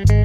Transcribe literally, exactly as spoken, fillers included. Terima